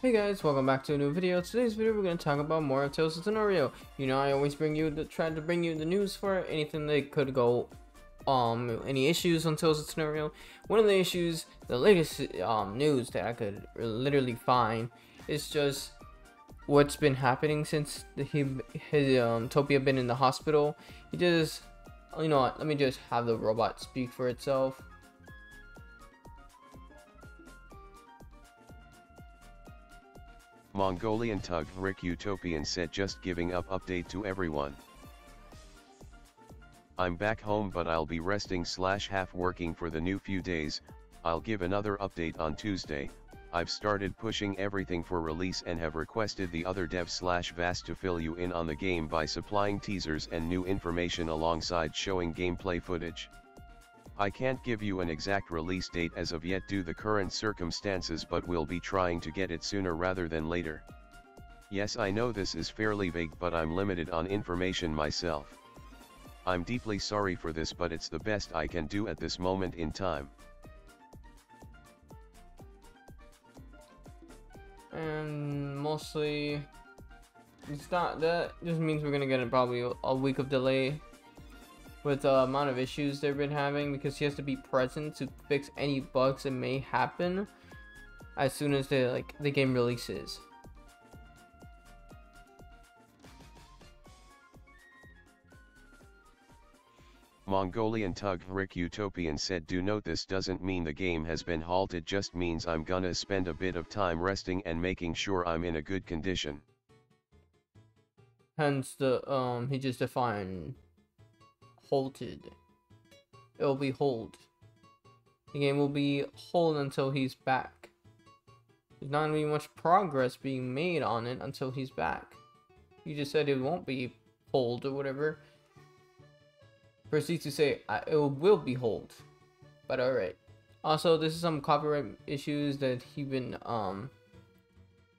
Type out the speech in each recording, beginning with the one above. Hey guys, welcome back to a new video. Today's video we're going to talk about more of Tales of Tanorio. You know, I always try to bring you the news for anything that could go, any issues on Tales of Tanorio. One of the issues, the latest news that I could literally find is just what's been happening since his Topia been in the hospital. He just, you know what, let me just have the robot speak for itself. Mongolian TugRik Utopian said just giving up update to everyone. I'm back home but I'll be resting / half working for the new few days. I'll give another update on Tuesday. I've started pushing everything for release and have requested the other dev /VAS to fill you in on the game by supplying teasers and new information alongside showing gameplay footage. I can't give you an exact release date as of yet due to the current circumstances, but we'll be trying to get it sooner rather than later. Yes, I know this is fairly vague, but I'm limited on information myself. I'm deeply sorry for this, but it's the best I can do at this moment in time. And mostly, it's not that, just means we're gonna get probably a week of delay with the amount of issues they've been having, because he has to be present to fix any bugs that may happen as soon as the game releases. Mongolian TugRik Utopian said, "Do note this doesn't mean the game has been halted, just means I'm gonna spend a bit of time resting and making sure I'm in a good condition." Hence the he just defined halted. It'll be hold. The game will be hold until he's back. There's not going to be much progress being made on it until he's back. You just said it won't be hold or whatever. Proceed to say it will be hold. But alright. Also, this is some copyright issues that he's been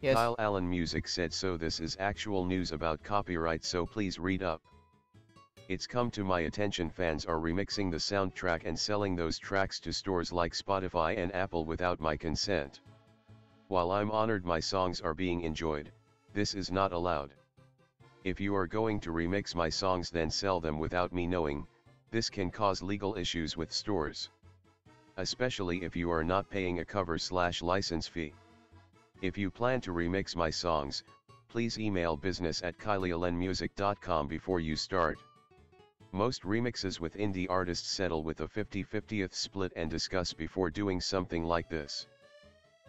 yes. Kyle Allen Music said, "So this is actual news about copyright, so please read up. It's come to my attention fans are remixing the soundtrack and selling those tracks to stores like Spotify and Apple without my consent. While I'm honored my songs are being enjoyed, this is not allowed. If you are going to remix my songs then sell them without me knowing, this can cause legal issues with stores. Especially if you are not paying a cover / license fee. If you plan to remix my songs, please email business@kylieallenmusic.com before you start. Most remixes with indie artists settle with a 50/50 split and discuss before doing something like this.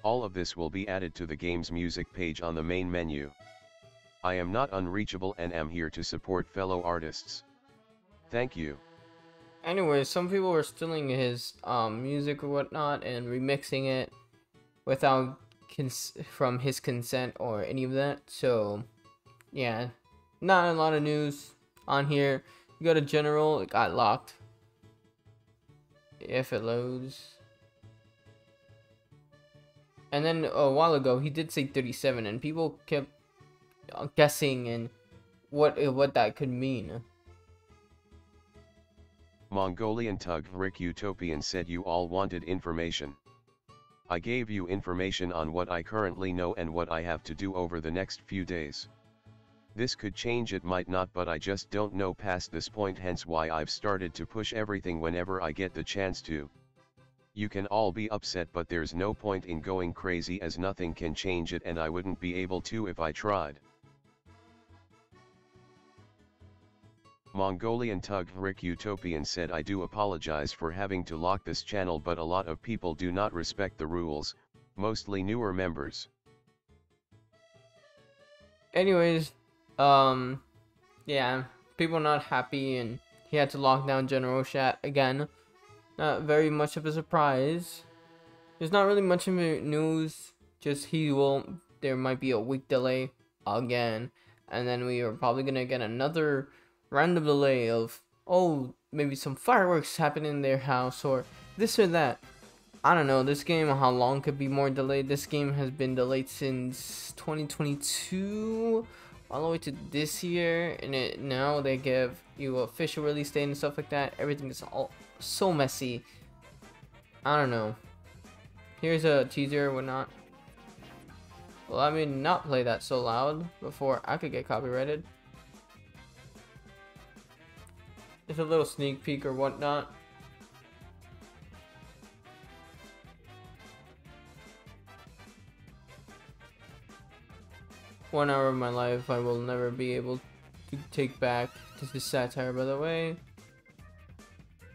All of this will be added to the game's music page on the main menu. I am not unreachable and am here to support fellow artists. Thank you." Anyway, some people were stealing his music or whatnot and remixing it without from his consent or any of that. So, yeah, not a lot of news on here. You got a general, it got locked. If it loads. And then a while ago, he did say 37, and people kept guessing and what that could mean. Mongolian TugRik Utopian said, "You all wanted information. I gave you information on what I currently know and what I have to do over the next few days. This could change, it might not, but I just don't know past this point, hence why I've started to push everything whenever I get the chance to. You can all be upset, but there's no point in going crazy as nothing can change it and I wouldn't be able to if I tried." Mongolian TugRik Utopian said, "I do apologize for having to lock this channel, but a lot of people do not respect the rules, mostly newer members." Anyways, yeah, people not happy and he had to lock down general chat again. Not very much of a surprise. There's not really much news, just there might be a week delay again, and then we are probably gonna get another random delay of, oh, maybe some fireworks happen in their house or this or that. I don't know, this game, how long could be more delayed. This game has been delayed since 2022 all the way to this year, and now they give you official release date and stuff like that. Everything is all so messy. I don't know. Here's a teaser or whatnot. Well, I mean, not play that so loud before I could get copyrighted. It's a little sneak peek or whatnot. One hour of my life I will never be able to take back. This is satire, by the way.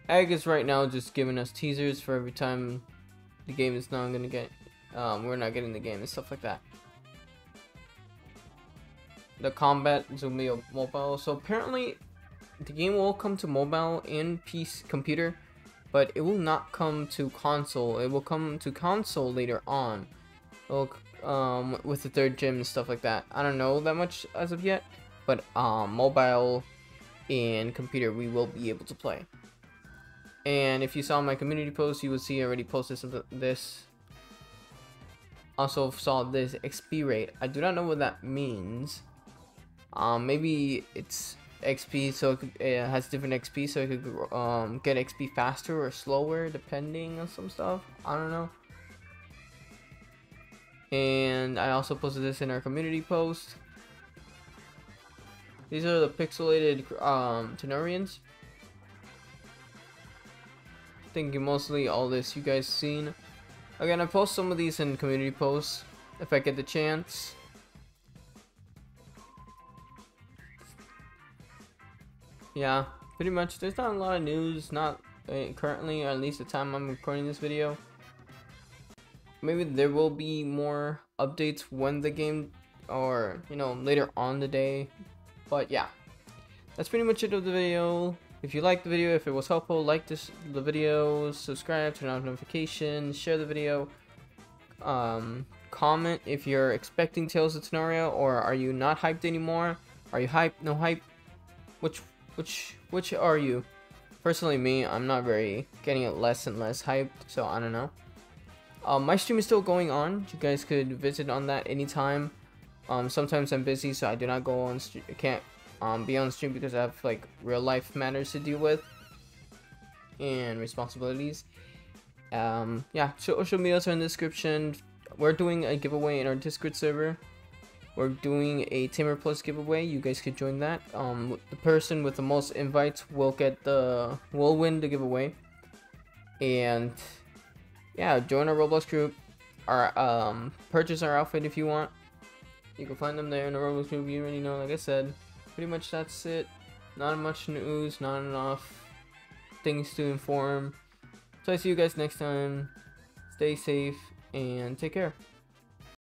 Ag is right now just giving us teasers for every time the game is not gonna get, we're not getting the game and stuff like that. The combat is gonna be on mobile, so apparently the game will come to mobile and PC computer, but it will not come to console. It will come to console later on. It'll, with the third gym and stuff like that. I don't know that much as of yet, but mobile and computer we will be able to play. And if you saw my community post, you would see I already posted this. Also saw this XP rate. I do not know what that means. Maybe it's XP, so it has different XP, so it could get XP faster or slower depending on some stuff. I don't know. And I also posted this in our community post. These are the pixelated Tanorians. I think mostly all this you guys seen. Again, I post some of these in community posts if I get the chance. Yeah, pretty much. There's not a lot of news, not currently, or at least the time I'm recording this video. Maybe there will be more updates when the game, or you know, later on the day. But yeah, that's pretty much it of the video. If you liked the video, if it was helpful, like the video, subscribe, turn on notifications, share the video, comment if you're expecting Tales of Tanorio, or are you not hyped anymore? Are you hyped? No hype? Which are you? Personally, me, I'm not very getting it, less and less hyped, so I don't know. My stream is still going on. You guys could visit on that anytime. Sometimes I'm busy, so I do not go on stream. I can't be on stream because I have like real life matters to deal with and responsibilities. Yeah, social medias are in the description. We're doing a giveaway in our Discord server. We're doing a Tamer+ giveaway. You guys could join that. The person with the most invites will win the giveaway. And yeah, join our Roblox group, or purchase our outfit if you want. You can find them there in the Roblox group. You already know, like I said, pretty much that's it. Not much news, not enough things to inform. So I see you guys next time. Stay safe and take care.